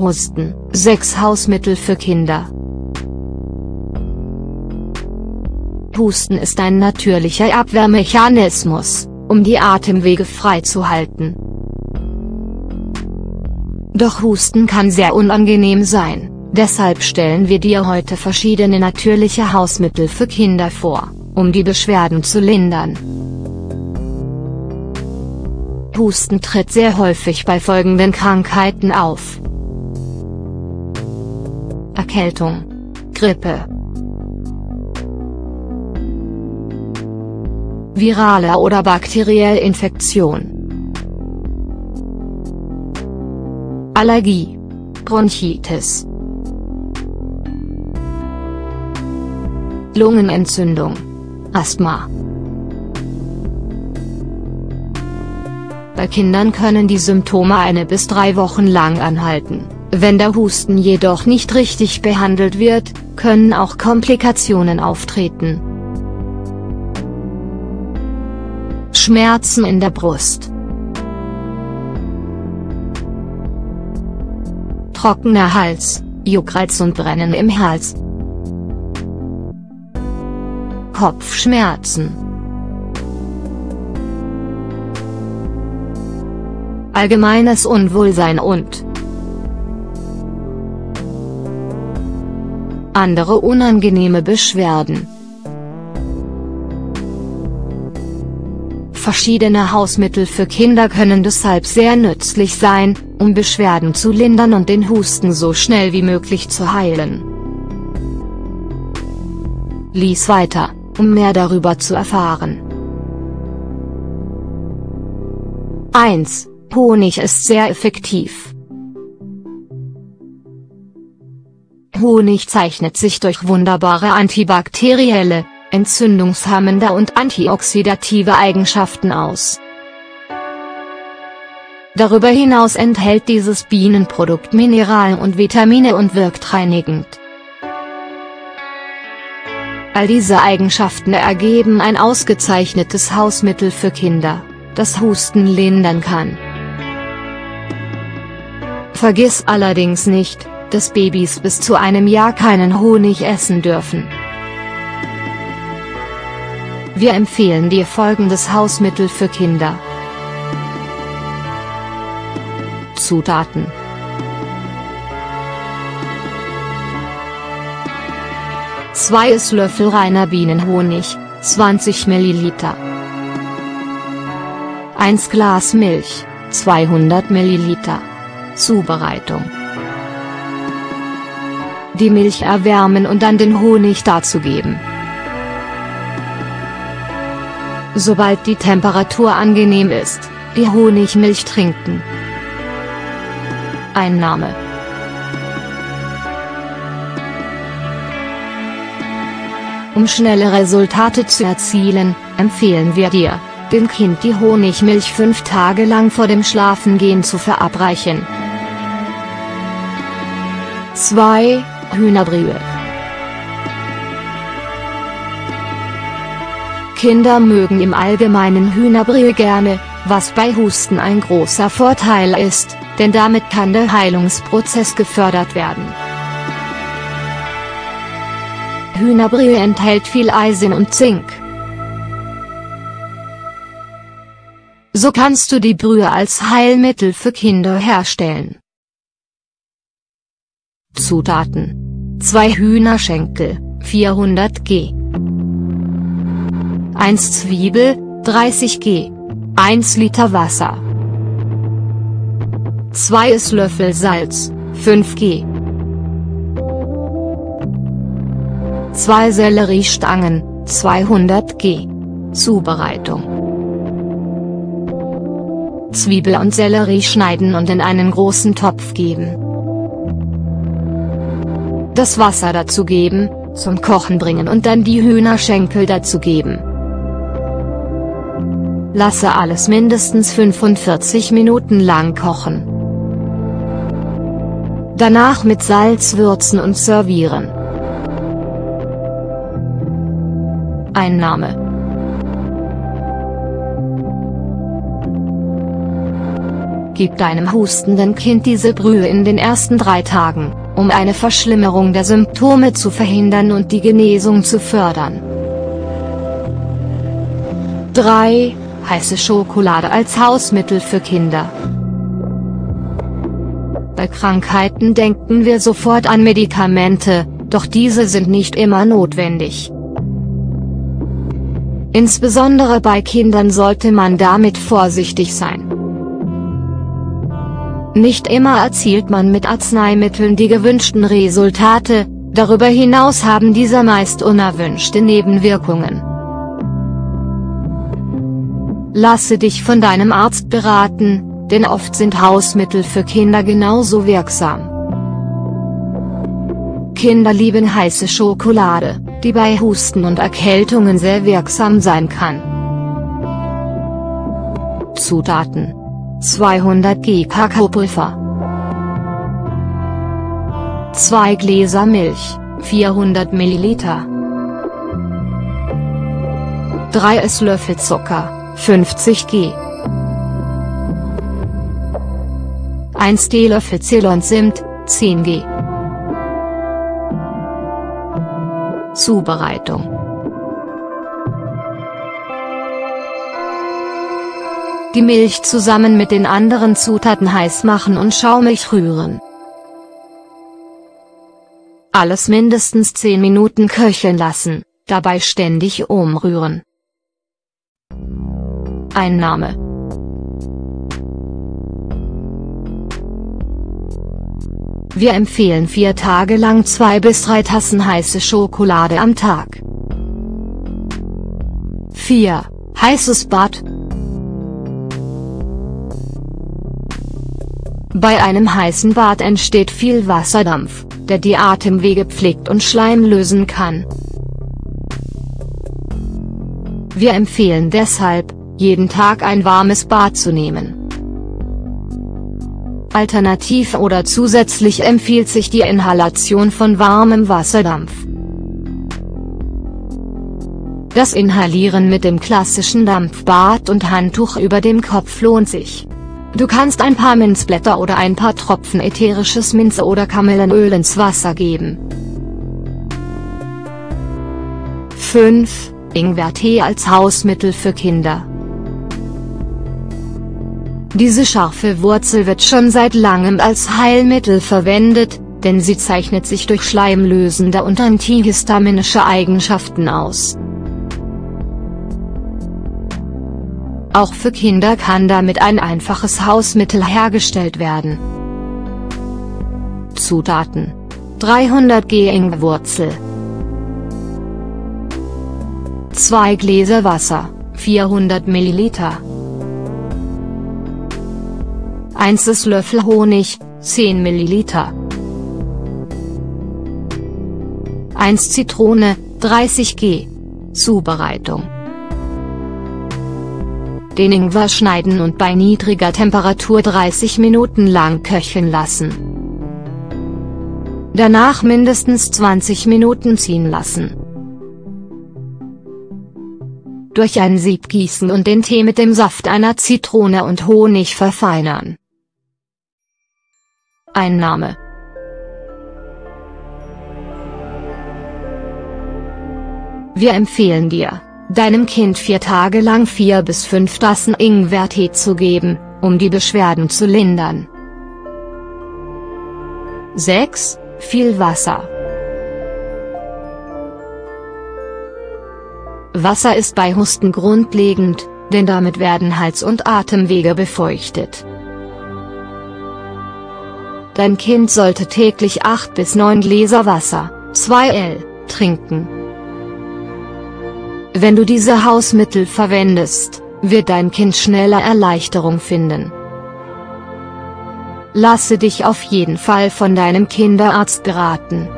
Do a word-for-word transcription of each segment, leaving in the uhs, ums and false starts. Husten. Sechs Hausmittel für Kinder. Husten ist ein natürlicher Abwehrmechanismus, um die Atemwege freizuhalten. Doch Husten kann sehr unangenehm sein, deshalb stellen wir dir heute verschiedene natürliche Hausmittel für Kinder vor, um die Beschwerden zu lindern. Husten tritt sehr häufig bei folgenden Krankheiten auf: Erkältung, Grippe, virale oder bakterielle Infektion, Allergie, Bronchitis, Lungenentzündung, Asthma. Bei Kindern können die Symptome eine bis drei Wochen lang anhalten. Wenn der Husten jedoch nicht richtig behandelt wird, können auch Komplikationen auftreten. Schmerzen in der Brust. Trockener Hals, Juckreiz und Brennen im Hals. Kopfschmerzen. Allgemeines Unwohlsein und andere unangenehme Beschwerden. Verschiedene Hausmittel für Kinder können deshalb sehr nützlich sein, um Beschwerden zu lindern und den Husten so schnell wie möglich zu heilen. Lies weiter, um mehr darüber zu erfahren. eins. Honig ist sehr effektiv. Honig zeichnet sich durch wunderbare antibakterielle, entzündungshemmende und antioxidative Eigenschaften aus. Darüber hinaus enthält dieses Bienenprodukt Mineralien und Vitamine und wirkt reinigend. All diese Eigenschaften ergeben ein ausgezeichnetes Hausmittel für Kinder, das Husten lindern kann. Vergiss allerdings nicht, dass Babys bis zu einem Jahr keinen Honig essen dürfen. Wir empfehlen dir folgendes Hausmittel für Kinder. Zutaten: zwei Esslöffel reiner Bienenhonig, zwanzig Milliliter. ein Glas Milch, zweihundert Milliliter. Zubereitung: die Milch erwärmen und dann den Honig dazugeben. Sobald die Temperatur angenehm ist, die Honigmilch trinken. Einnahme: um schnelle Resultate zu erzielen, empfehlen wir dir, dem Kind die Honigmilch fünf Tage lang vor dem Schlafengehen zu verabreichen. zwei Hühnerbrühe. Kinder mögen im Allgemeinen Hühnerbrühe gerne, was bei Husten ein großer Vorteil ist, denn damit kann der Heilungsprozess gefördert werden. Hühnerbrühe enthält viel Eisen und Zink. So kannst du die Brühe als Heilmittel für Kinder herstellen. Zutaten: zwei Hühnerschenkel, vierhundert Gramm, eins Zwiebel, dreißig Gramm, ein Liter Wasser, zwei Esslöffel Salz, fünf Gramm, zwei Selleriestangen, zweihundert Gramm. Zubereitung: Zwiebel und Sellerie schneiden und in einen großen Topf geben. Das Wasser dazugeben, zum Kochen bringen und dann die Hühnerschenkel dazugeben. Lasse alles mindestens fünfundvierzig Minuten lang kochen. Danach mit Salz würzen und servieren. Einnahme: Gib deinem hustenden Kind diese Brühe in den ersten drei Tagen, um eine Verschlimmerung der Symptome zu verhindern und die Genesung zu fördern. drei Heiße Schokolade als Hausmittel für Kinder. Bei Krankheiten denken wir sofort an Medikamente, doch diese sind nicht immer notwendig. Insbesondere bei Kindern sollte man damit vorsichtig sein. Nicht immer erzielt man mit Arzneimitteln die gewünschten Resultate, darüber hinaus haben diese meist unerwünschte Nebenwirkungen. Lasse dich von deinem Arzt beraten, denn oft sind Hausmittel für Kinder genauso wirksam. Kinder lieben heiße Schokolade, die bei Husten und Erkältungen sehr wirksam sein kann. Zutaten: zweihundert Gramm Kakaopulver, zwei Gläser Milch, vierhundert Milliliter, drei Esslöffel Zucker, fünfzig Gramm, ein Teelöffel Ceylon-Zimt, zehn Gramm. Zubereitung: Die Milch zusammen mit den anderen Zutaten heiß machen und schaumig rühren. Alles mindestens zehn Minuten köcheln lassen, dabei ständig umrühren. Einnahme: Wir empfehlen vier Tage lang zwei bis drei Tassen heiße Schokolade am Tag. vier Heißes Bad. Bei einem heißen Bad entsteht viel Wasserdampf, der die Atemwege pflegt und Schleim lösen kann. Wir empfehlen deshalb, jeden Tag ein warmes Bad zu nehmen. Alternativ oder zusätzlich empfiehlt sich die Inhalation von warmem Wasserdampf. Das Inhalieren mit dem klassischen Dampfbad und Handtuch über dem Kopf lohnt sich. Du kannst ein paar Minzblätter oder ein paar Tropfen ätherisches Minze- oder Kamillenöl ins Wasser geben. fünf Ingwertee als Hausmittel für Kinder. Diese scharfe Wurzel wird schon seit langem als Heilmittel verwendet, denn sie zeichnet sich durch schleimlösende und antihistaminische Eigenschaften aus. Auch für Kinder kann damit ein einfaches Hausmittel hergestellt werden. Zutaten: dreihundert Gramm Ingwerwurzel, zwei Gläser Wasser, vierhundert Milliliter, ein Esslöffel Honig, zehn Milliliter, eine Zitrone, dreißig Gramm. Zubereitung: Den Ingwer schneiden und bei niedriger Temperatur dreißig Minuten lang köcheln lassen. Danach mindestens zwanzig Minuten ziehen lassen. Durch ein Sieb gießen und den Tee mit dem Saft einer Zitrone und Honig verfeinern. Einnahme: Wir empfehlen dir, deinem Kind vier Tage lang vier bis fünf Tassen Ingwertee zu geben, um die Beschwerden zu lindern. sechs Viel Wasser. Wasser ist bei Husten grundlegend, denn damit werden Hals- und Atemwege befeuchtet. Dein Kind sollte täglich acht bis neun Gläser Wasser, zwei Liter, trinken. Wenn du diese Hausmittel verwendest, wird dein Kind schneller Erleichterung finden. Lasse dich auf jeden Fall von deinem Kinderarzt beraten.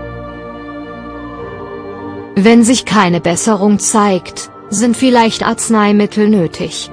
Wenn sich keine Besserung zeigt, sind vielleicht Arzneimittel nötig.